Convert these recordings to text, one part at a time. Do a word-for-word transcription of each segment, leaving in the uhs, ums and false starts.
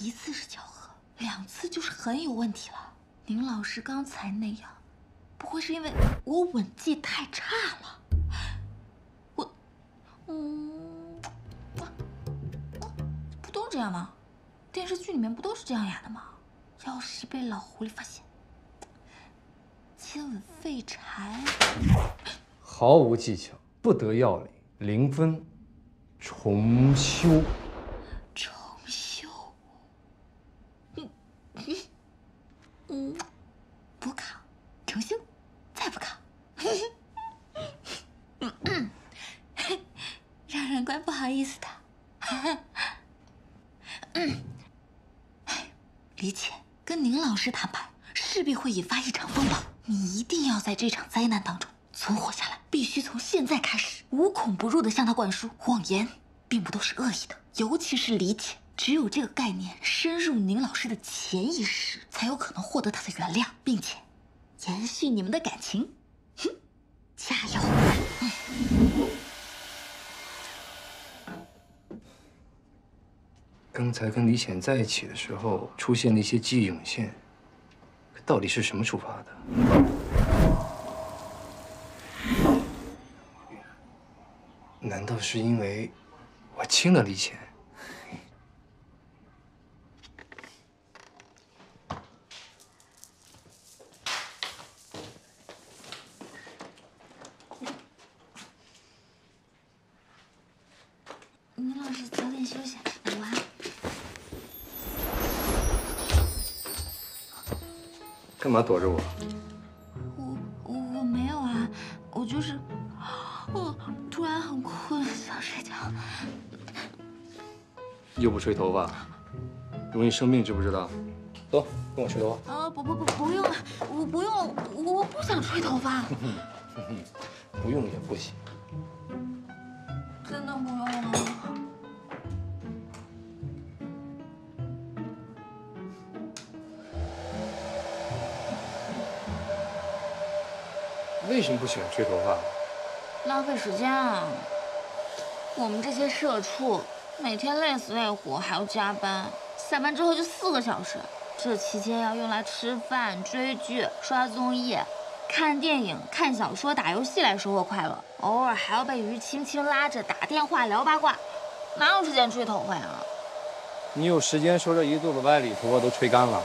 一次是巧合，两次就是很有问题了。宁老师刚才那样，不会是因为我吻技太差了？我，嗯，啊啊、不都是这样吗？电视剧里面不都是这样演的吗？要是被老狐狸发现，亲吻废柴，毫无技巧，不得要领，零分，重修。 嗯，补考，重修，再补考，让人怪不好意思的。嗯，李浅，跟宁老师谈判势必会引发一场风暴，你一定要在这场灾难当中存活下来，必须从现在开始无孔不入的向他灌输谎言，并不都是恶意的，尤其是李浅。 只有这个概念深入宁老师的潜意识，才有可能获得他的原谅，并且延续你们的感情。哼，加油！刚才跟李浅在一起的时候，出现了一些记忆涌现，到底是什么触发的？难道是因为我亲了李浅？ 干嘛躲着我？我我我没有啊，我就是我突然很困，想睡觉。又不吹头发，容易生病知不知道？走，跟我吹头发。啊不不不，不用了，我不用了，我我不想吹头发。不用也不行。真的不用了吗？ 为什么不喜欢吹头发？浪费时间啊！我们这些社畜每天累死累活，还要加班，下班之后就四个小时，这期间要用来吃饭、追剧、刷综艺、看电影、看小说、打游戏来收获快乐，偶尔还要被于青青拉着打电话聊八卦，哪有时间吹头发呀？你有时间说这一肚子歪理，头发都吹干了。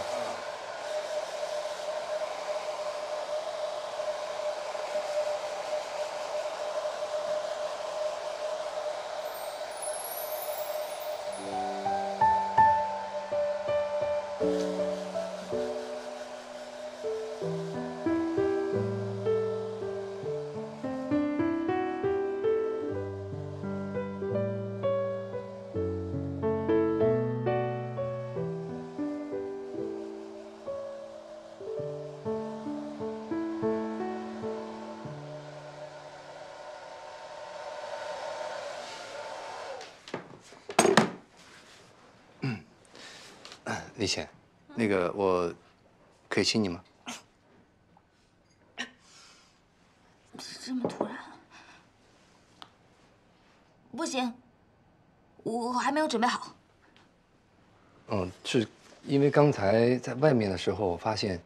李浅，那个我可以亲你吗？这么突然，不行，我还没有准备好。嗯，是因为刚才在外面的时候，我发现，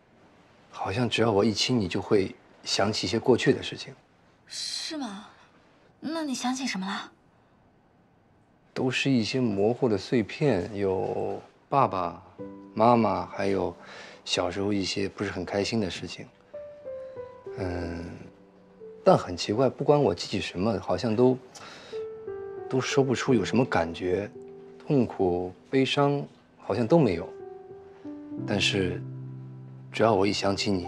好像只要我一亲你，就会想起一些过去的事情。是吗？那你想起什么了？都是一些模糊的碎片，有。 爸爸妈妈，还有小时候一些不是很开心的事情，嗯，但很奇怪，不管我记起什么，好像都都说不出有什么感觉，痛苦、悲伤，好像都没有。但是，只要我一想起你，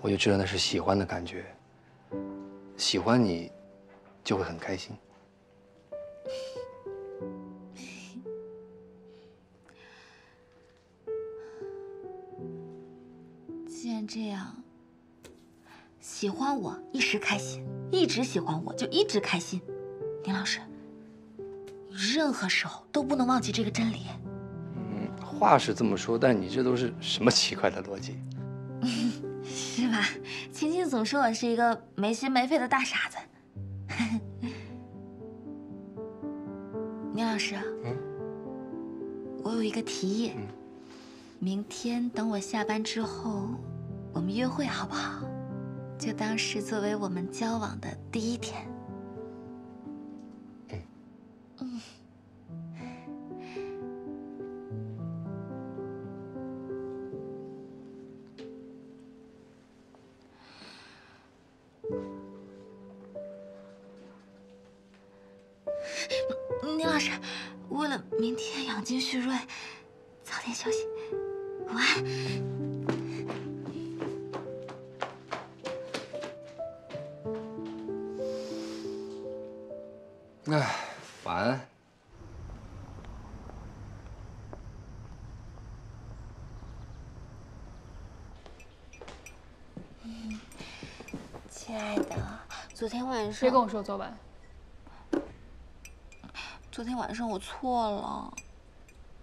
我就知道那是喜欢的感觉，喜欢你，就会很开心。 既然这样，喜欢我一时开心，一直喜欢我就一直开心。宁老师，你任何时候都不能忘记这个真理。嗯，话是这么说，但你这都是什么奇怪的逻辑？是吧？青青总说我是一个没心没肺的大傻子。宁老师，嗯，我我有一个提议，嗯、明天等我下班之后，我们约会好不好？就当是作为我们交往的第一天。嗯。嗯。 宁老师，为了明天养精蓄锐，早点休息，午安。哎，烦。嗯，亲爱的，昨天晚上别跟我说昨晚。 昨天晚上我错了，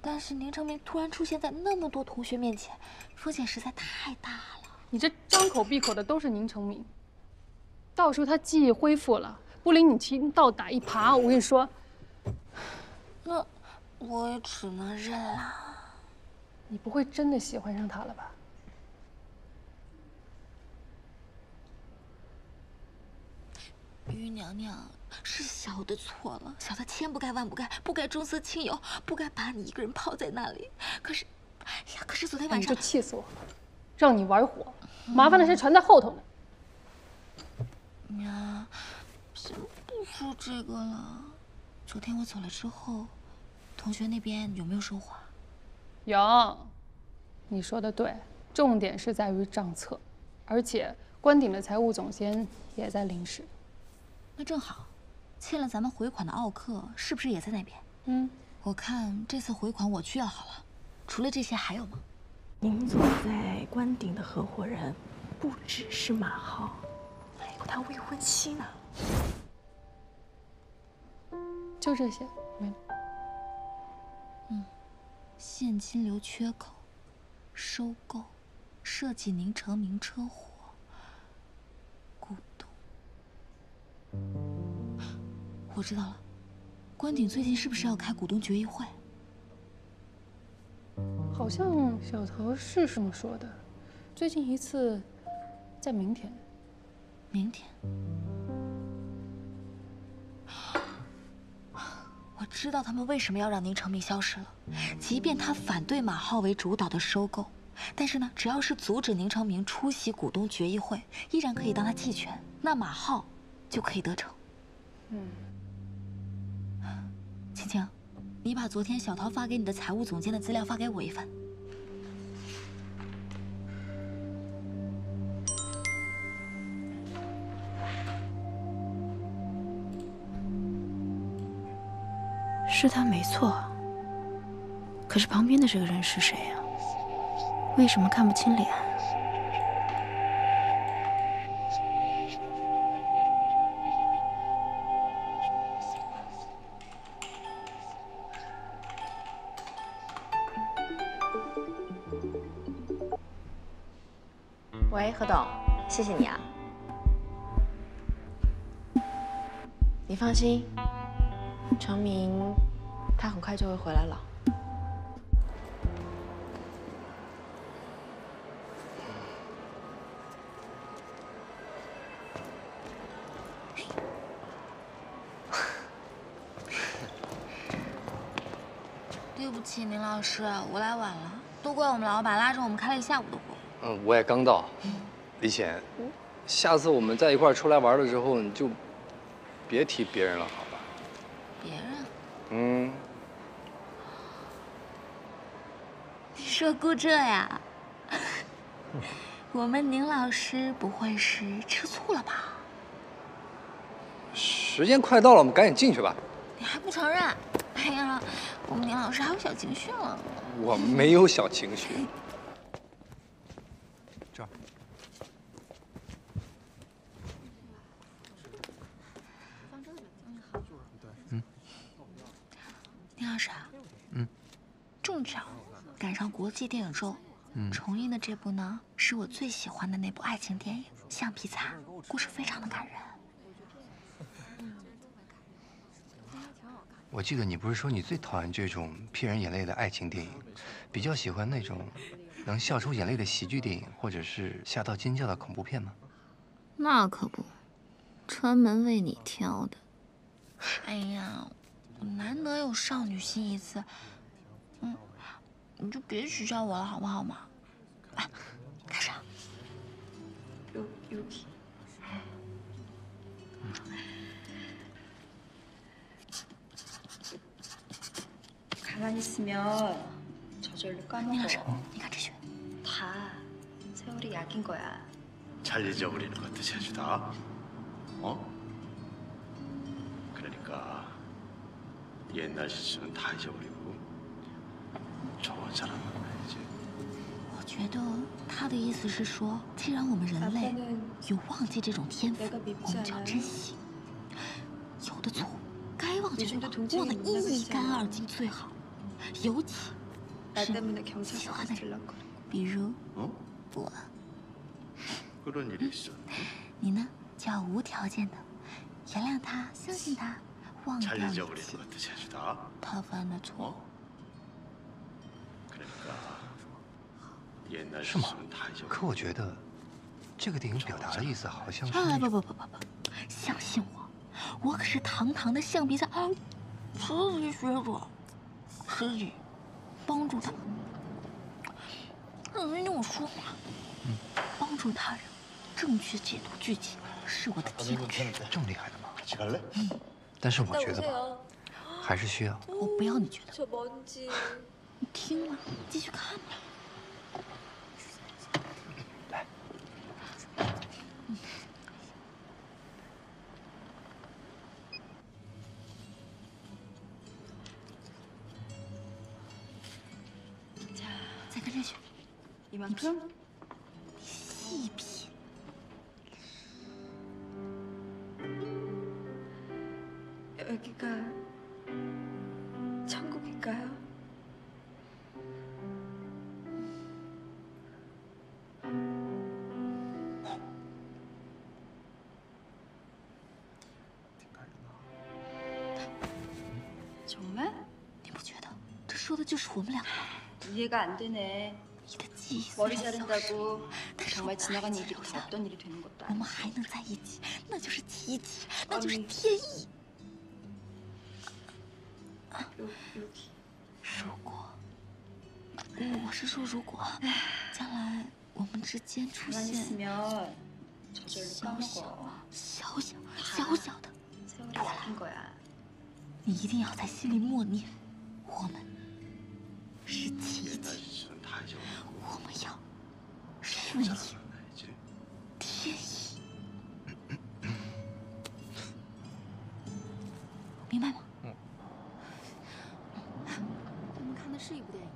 但是宁成明突然出现在那么多同学面前，风险实在太大了。你这张口闭口的都是宁成明，到时候他记忆恢复了，不领你情，倒打一耙。我跟你说，那我也只能认了。你不会真的喜欢上他了吧？于娘娘。 是小的错了，小的千不该万不该，不该重色轻友，不该把你一个人抛在那里。可是，哎呀，可是昨天晚上、哎、你就气死我了，让你玩火，麻烦的事传在后头呢。娘，先不说这个了。昨天我走了之后，同学那边有没有说话？有，你说的对，重点是在于账册，而且关鼎的财务总监也在临时。那正好。 欠了咱们回款的奥克是不是也在那边？嗯，我看这次回款我去要好了。除了这些还有吗？宁总在关鼎的合伙人不只是马浩，还有他未婚妻呢。就这些，没了。嗯，现金流缺口、收购、涉及宁成明车祸、股东。 我知道了，关鼎最近是不是要开股东决议会？好像小桃是这么说的。最近一次在明天。明天？我知道他们为什么要让宁成明消失了。即便他反对马浩为主导的收购，但是呢，只要是阻止宁成明出席股东决议会，依然可以当他弃权，那马浩就可以得逞。嗯。 晴晴，你把昨天小桃发给你的财务总监的资料发给我一份。是他没错，可是旁边的这个人是谁呀？为什么看不清脸？ 喂，何董，谢谢你啊！你放心，成明他很快就会回来了。对不起，宁老师，我来晚了，都怪我们老板拉着我们开了一下午的会。 嗯，我也刚到。李浅，下次我们在一块儿出来玩的时候，你就别提别人了，好吧？别人？嗯。你说顾这呀？我们宁老师不会是吃醋了吧？时间快到了，我们赶紧进去吧。你还不承认？哎呀，我们宁老师还有小情绪了。我没有小情绪。 正巧赶上国际电影周，嗯、重映的这部呢是我最喜欢的那部爱情电影《橡皮擦》，故事非常的感人。嗯、我记得你不是说你最讨厌这种骗人眼泪的爱情电影，比较喜欢那种能笑出眼泪的喜剧电影，或者是吓到尖叫的恐怖片吗？那可不，专门为你挑的。哎呀，我难得有少女心一次，嗯，你就别取笑我了，好不好嘛？来，开始。Yuki。 가만히 있으면 저절로 까먹어. 네가 드셔. 다 세월이 약인 거야. 잘 잊어버리는 것도 재주다. 어? 그러니까 옛날 실수는 다 잊어버리고 좋은 사람 만나야지. 我觉得他的意思是说，既然我们人类有忘记这种天赋，我们就要珍惜。有的错误该忘就忘，忘得一干二净最好。 尤其是喜欢的人，比如我。你呢，就要无条件的原谅他，相信他，忘掉一切他犯的错。是吗？可我觉得这个电影表达的意思好像是……啊不不不不不，相信我，我可是堂堂的橡皮擦初级学者。 可以帮助他，你听我说嘛，帮助他人，正确解读剧情是我的天职。这么厉害的吗？嗯，但是我觉得吧，还是需要。我不要你觉得。你听了，继续看吧。来。嗯 你品，你细品。여기가천국인가요？정말？你不觉得这说的就是我们两个吗？이해가 안 되네。 머리 자른다고 정말 지나간 일이 다 없던 일이 되는 것도 아니야. 가만히 있으면 저절로 까먹어. 세월이 약한 거야. 我们要顺应天意，明白吗？嗯。我们看的是一部电影。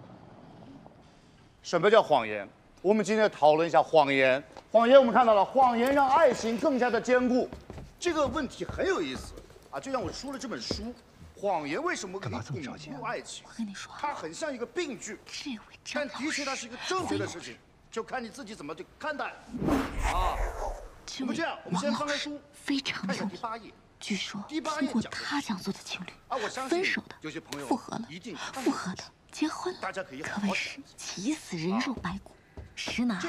什么叫谎言？我们今天讨论一下谎言。谎言我们看到了，谎言让爱情更加的坚固。这个问题很有意思啊，就像我出了这本书。 谎言为什么可以巩固爱情？我跟你说，它很像一个病句，但的确它是一个正确的事情，就看你自己怎么去看待。啊，我们这样，我们先翻开书，看看第八页。据说通过他讲述的情侣，分手的、复合了、复合的、结婚了，可谓是其死人肉白骨，实拿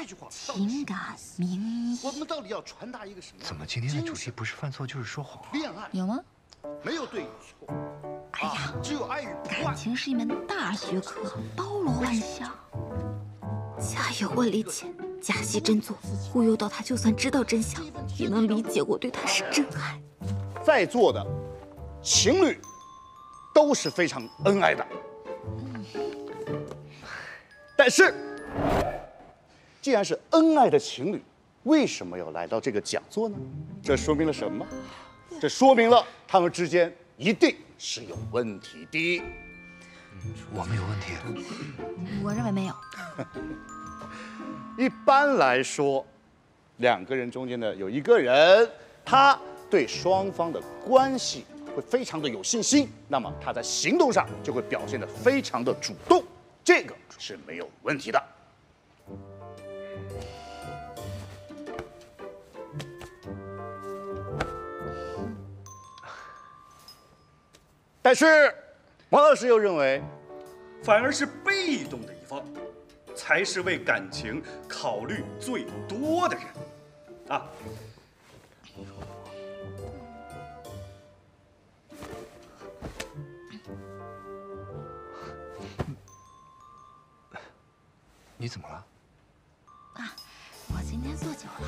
情感名义。我们到底要传达一个什么？怎么今天的主题不是犯错就是说谎？恋爱有吗？ 没有对与错，哎呀，只有爱与不爱。感情是一门大学科，包罗万象。假有我理解，假戏真做，忽悠到他就算知道真相，也能理解我对他是真爱。在座的情侣都是非常恩爱的，嗯、但是既然是恩爱的情侣，为什么要来到这个讲座呢？这说明了什么？ 这说明了他们之间一定是有问题的。我们有问题、啊？我认为没有。一般来说，两个人中间的有一个人，他对双方的关系会非常的有信心，那么他在行动上就会表现得非常的主动，这个是没有问题的。但是王老师又认为，反而是被动的一方，才是为感情考虑最多的人。啊，你怎么了？啊，我今天做酒了，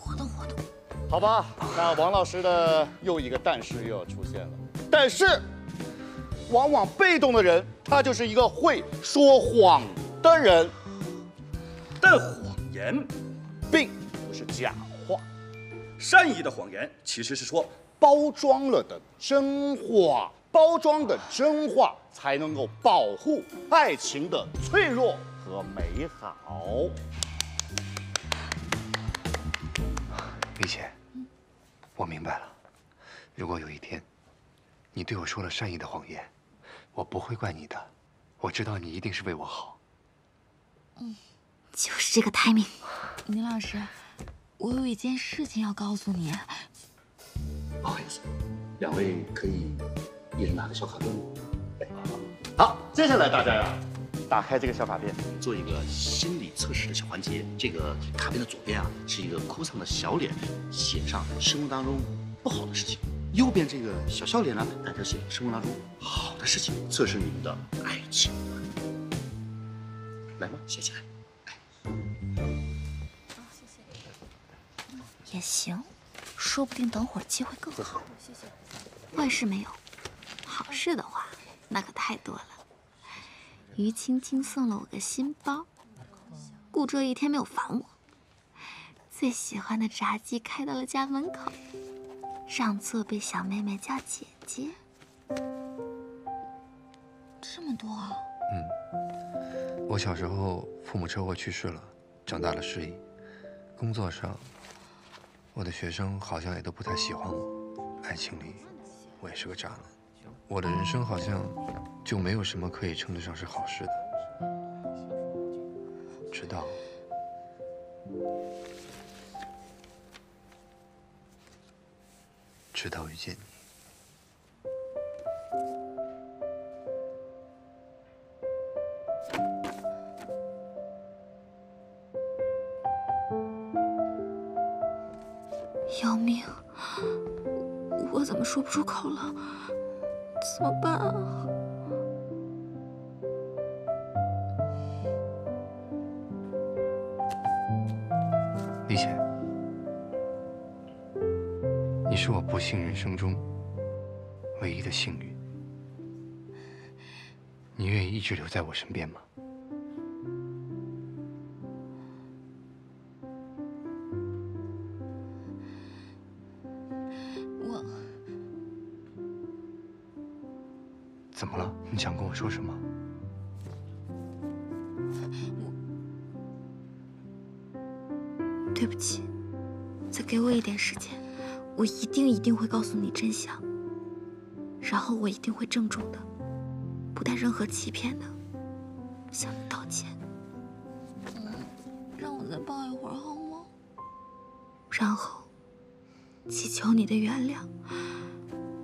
活动活动。好吧，那王老师的又一个但是又要出现了。但是，往往被动的人，他就是一个会说谎的人。但谎言，并不是假话。善意的谎言其实是说包装了的真话，包装的真话才能够保护爱情的脆弱和美好。李姐，我明白了。如果有一天，你对我说了善意的谎言，我不会怪你的。我知道你一定是为我好。嗯，就是这个 timing。倪老师，我有一件事情要告诉你。不好意思，两位可以一人拿个小卡片。好，接下来大家呀。 打开这个小卡片，做一个心理测试的小环节。这个卡片的左边啊是一个哭丧的小脸，写上生活当中不好的事情；右边这个小笑脸呢，大家写生活当中好的事情，测试你们的爱情观。来吧，写起来。来，啊，谢谢。也行，说不定等会儿机会更好。谢谢。坏事没有，好事的话那可太多了。 于青青送了我个新包，顾哲一天没有烦我。最喜欢的炸鸡开到了家门口，让座被小妹妹叫姐姐。这么多啊！嗯，我小时候父母车祸去世了，长大了失忆，工作上，我的学生好像也都不太喜欢我，爱情里，我也是个渣男。 我的人生好像就没有什么可以称得上是好事的，直到直到遇见你。姚明，我怎么说不出口了？ 怎么办啊？李姐，你是我不幸人生中唯一的幸运。你愿意一直留在我身边吗？我。 怎么了？你想跟我说什么？我对不起，再给我一点时间，我一定一定会告诉你真相。然后我一定会郑重的，不带任何欺骗的，向你道歉。嗯，让我再抱一会儿好吗？然后，祈求你的原谅，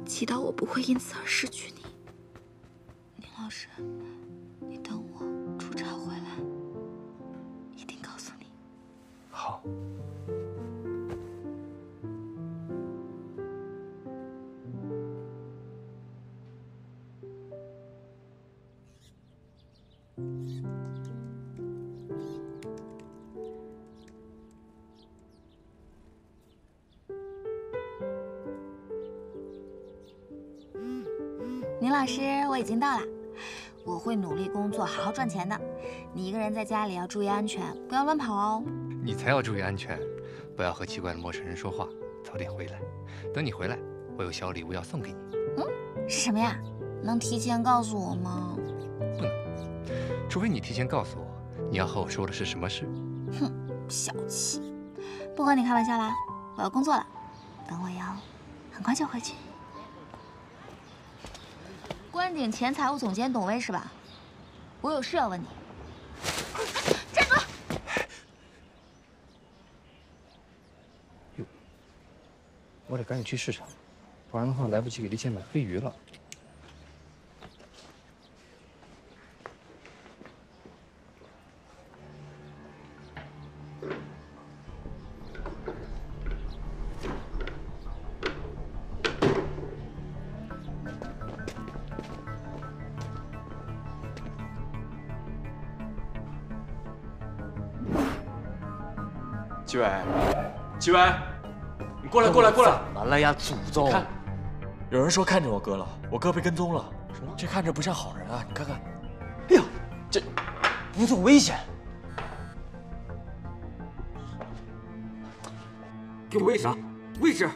祈祷我不会因此而失去你。 老师，你等我出差回来，一定告诉你。好。宁老师，我已经到了。 我会努力工作，好好赚钱的。你一个人在家里要注意安全，不要乱跑哦。你才要注意安全，不要和奇怪的陌生人说话。早点回来，等你回来，我有小礼物要送给你。嗯，是什么呀？能提前告诉我吗？不能，除非你提前告诉我你要和我说的是什么事。哼，小气！不和你开玩笑啦，我要工作了。等我哟，很快就回去。 关鼎前财务总监董薇是吧？我有事要问你。站住！哟，我得赶紧去市场，不然的话来不及给丽姐买黑鱼了。纪委，纪委，你过来，过来，过来！怎么了呀？祖宗！看，有人说看见我哥了，我哥被跟踪了。什么？这看着不像好人啊！你看看，哎呦，这不住危险！给我位置啊，位置！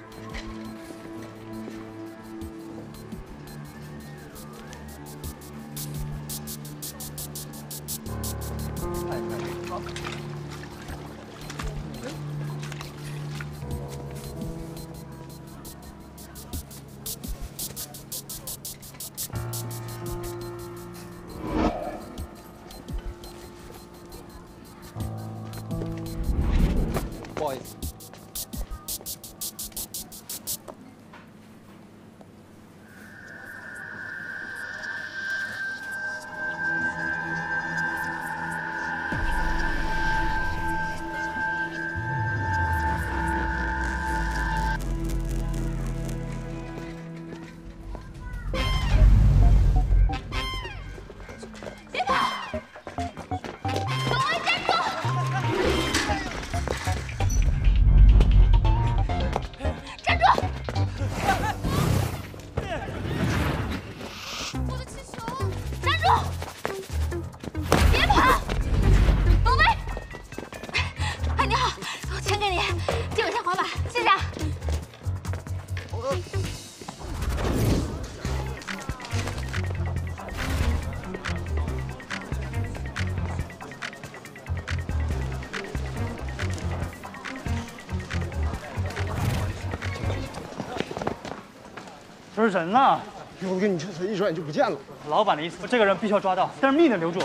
不是人呐！我跟你这才一转眼就不见了。老板的意思，这个人必须要抓到，但是命得留住。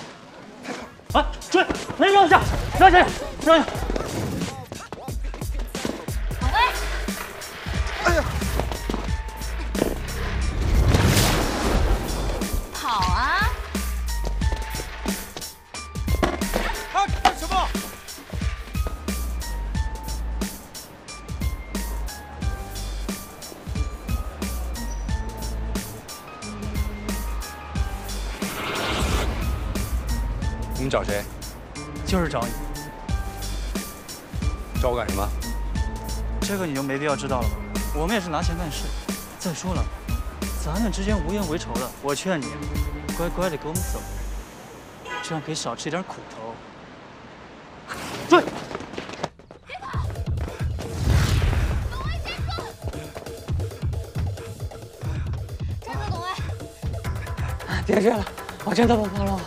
啊，追！来，让一下，让一下，让一下！好嘞！哎呀，跑啊！他干什么？你找谁？就是找你。找我干什么？这个你就没必要知道了吧？我们也是拿钱办事。再说了，咱们之间无冤无仇的，我劝你，乖乖的跟我们走，这样可以少吃一点苦头。追！别跑！董威，站住！站住，董威！别追了，我真的不怕了。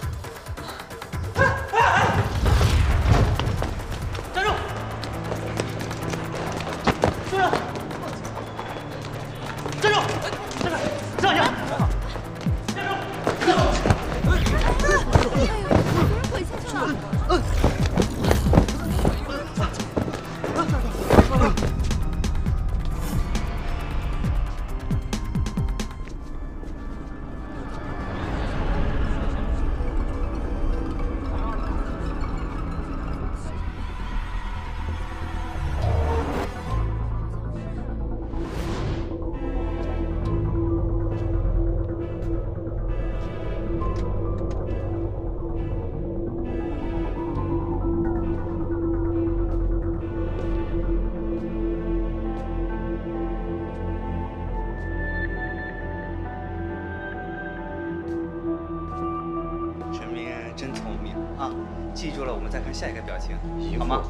下一个表情，好吗？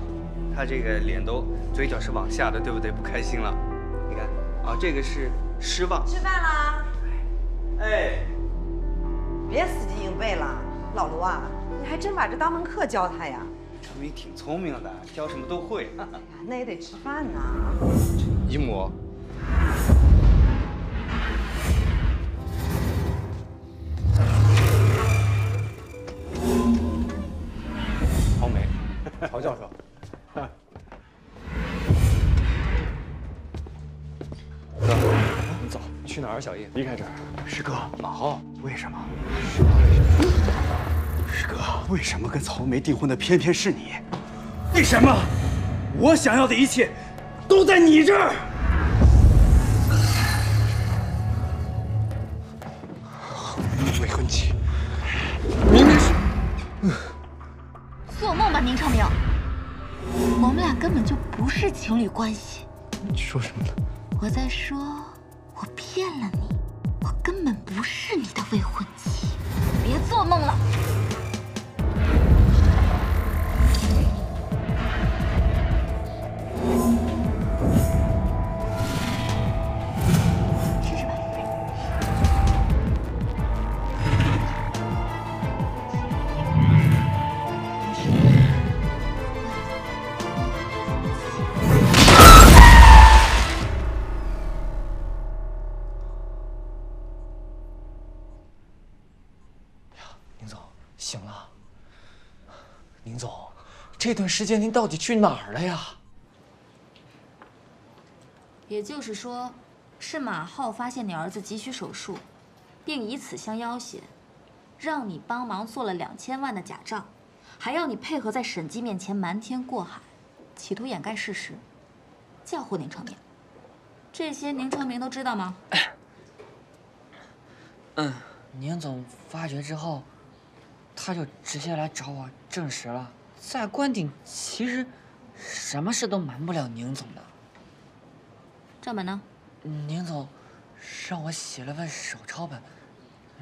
他这个脸都嘴角是往下的，对不对？不开心了，你看，啊，这个是失望。吃饭啦！哎，别死记硬背了，老卢啊，你还真把这当门课教他呀？陈明挺聪明的，教什么都会。哎呀，那也得吃饭呐。姨母。 曹教授，哥，你走，你去哪儿？小叶，离开这儿。师哥，马浩，为什么？师哥，为什么跟曹梅订婚的偏偏是你？为什么？我想要的一切，都在你这儿。未婚妻，明明是…… 做梦吧，您，成明。我们俩根本就不是情侣关系。你说什么呢？我在说，我骗了你，我根本不是你的未婚妻。别做梦了。 行了，宁总，这段时间您到底去哪儿了呀？也就是说，是马浩发现你儿子急需手术，并以此相要挟，让你帮忙做了两千万的假账，还要你配合在审计面前瞒天过海，企图掩盖事实，嫁祸宁成明。这些宁成明都知道吗？嗯，宁总发觉之后。 他就直接来找我证实了，在关顶其实什么事都瞒不了宁总的。账本呢？宁总让我写了份手抄本，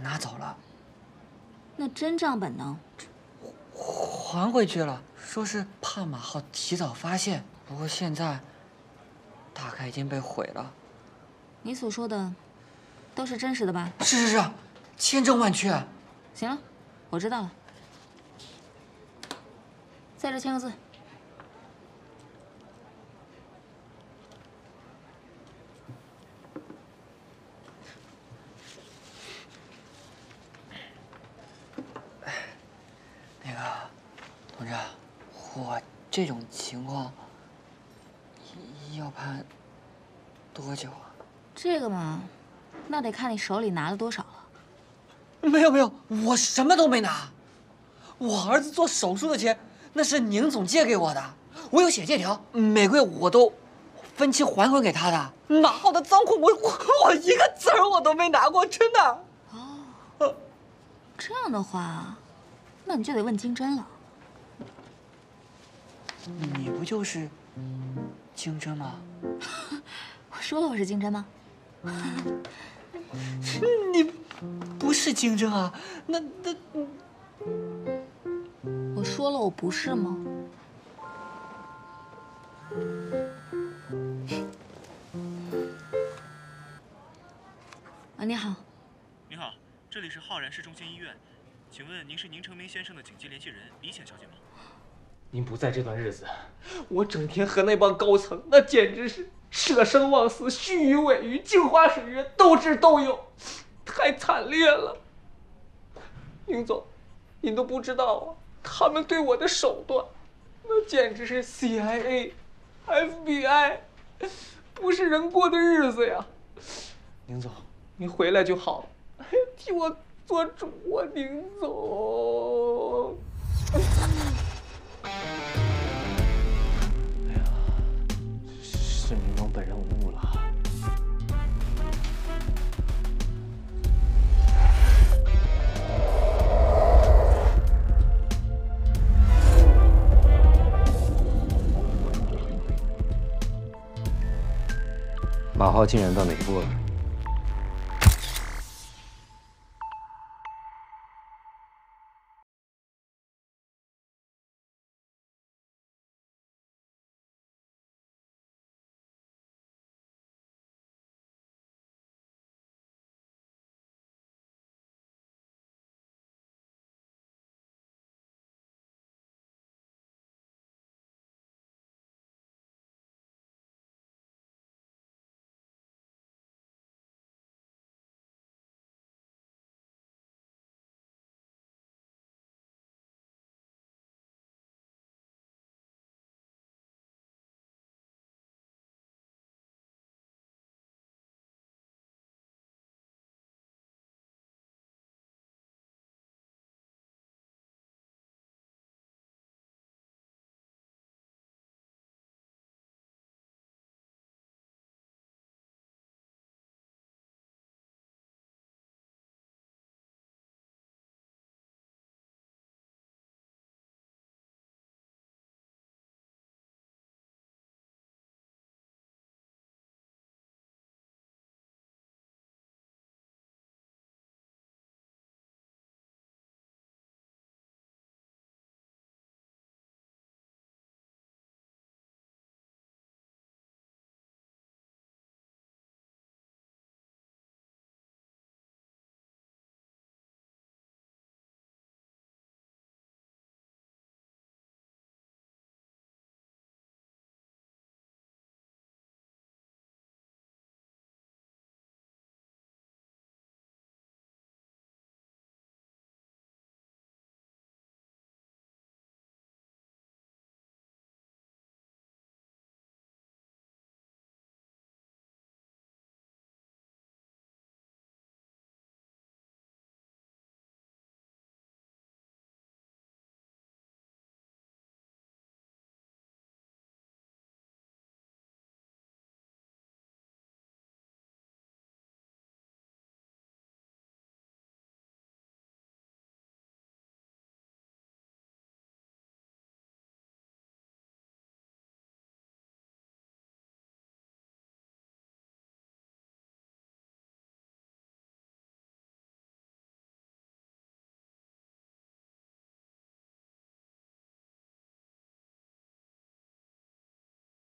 拿走了。那真账本呢？还回去了，说是怕马浩提早发现，不过现在大概已经被毁了。你所说的都是真实的吧？是是是，千真万确。行了。 我知道了，在这签个字。那个，同志，我这种情况要判多久啊？这个嘛，那得看你手里拿了多少了。 没有没有，我什么都没拿，我儿子做手术的钱那是宁总借给我的，我有写借条，每个月我都分期还回给他的。马浩的赃款，我我我一个子儿我都没拿过，真的。哦，这样的话，那你就得问金针了。你不就是金针吗？我说了我是金针吗？你。 不是竞争啊，那那我说了我不是吗？啊，你好，你好，这里是浩然市中心医院，请问您是宁成明先生的紧急联系人李浅小姐吗？您不在这段日子，我整天和那帮高层，那简直是舍生忘死、虚与委蛇、镜花水月、斗智斗勇。 太惨烈了，宁总，您都不知道啊，他们对我的手段，那简直是 C I A、F B I， 不是人过的日子呀。宁总，您回来就好了，替我做主啊，宁总。哎呀，是宁总本人无误了。 马浩进展到哪一步了？